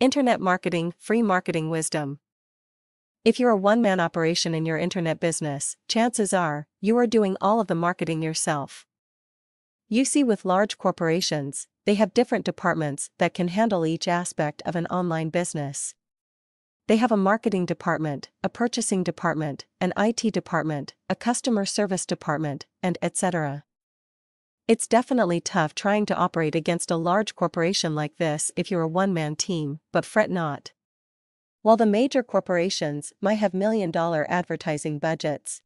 Internet Marketing, Free Marketing Wisdom. If you're a one-man operation in your internet business, chances are, you are doing all of the marketing yourself. You see, with large corporations, they have different departments that can handle each aspect of an online business. They have a marketing department, a purchasing department, an IT department, a customer service department, and etc. It's definitely tough trying to operate against a large corporation like this if you're a one-man team, but fret not. While the major corporations might have million-dollar advertising budgets,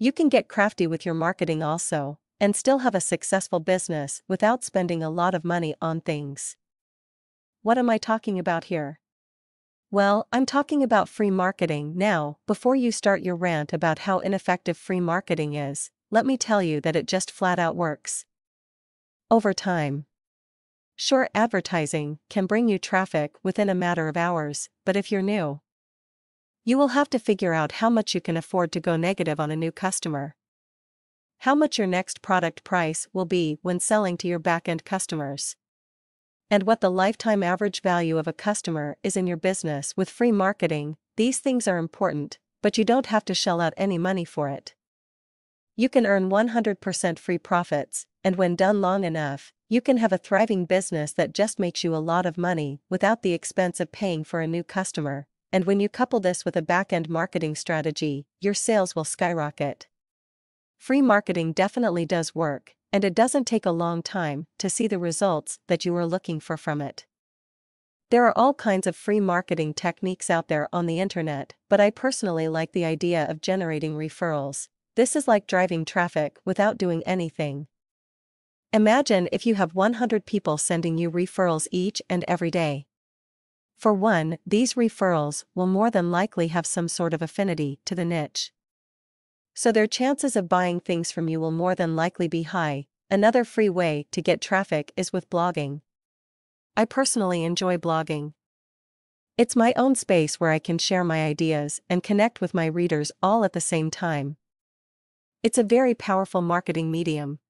you can get crafty with your marketing also, and still have a successful business without spending a lot of money on things. What am I talking about here? Well, I'm talking about free marketing. Now, before you start your rant about how ineffective free marketing is, let me tell you that it just flat out works. Over time. Sure, advertising can bring you traffic within a matter of hours, but if you're new, you will have to figure out how much you can afford to go negative on a new customer. How much your next product price will be when selling to your back-end customers. And what the lifetime average value of a customer is in your business with free marketing. These things are important, but you don't have to shell out any money for it. You can earn 100% free profits, and when done long enough, you can have a thriving business that just makes you a lot of money without the expense of paying for a new customer, and when you couple this with a back-end marketing strategy, your sales will skyrocket. Free marketing definitely does work, and it doesn't take a long time to see the results that you are looking for from it. There are all kinds of free marketing techniques out there on the internet, but I personally like the idea of generating referrals. This is like driving traffic without doing anything. Imagine if you have 100 people sending you referrals each and every day. For one, these referrals will more than likely have some sort of affinity to the niche, so their chances of buying things from you will more than likely be high. Another free way to get traffic is with blogging. I personally enjoy blogging. It's my own space where I can share my ideas and connect with my readers all at the same time. It's a very powerful marketing medium.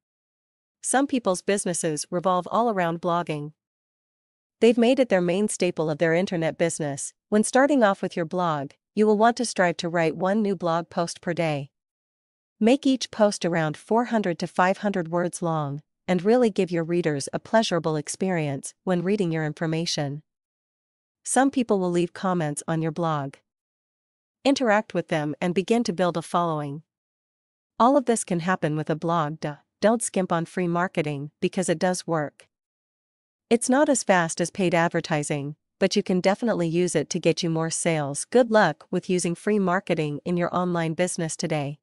Some people's businesses revolve all around blogging. They've made it their main staple of their internet business. When starting off with your blog, you will want to strive to write one new blog post per day. Make each post around 400 to 500 words long, and really give your readers a pleasurable experience when reading your information. Some people will leave comments on your blog. Interact with them and begin to build a following. All of this can happen with a blog. Don't skimp on free marketing because it does work. It's not as fast as paid advertising, but you can definitely use it to get you more sales. Good luck with using free marketing in your online business today.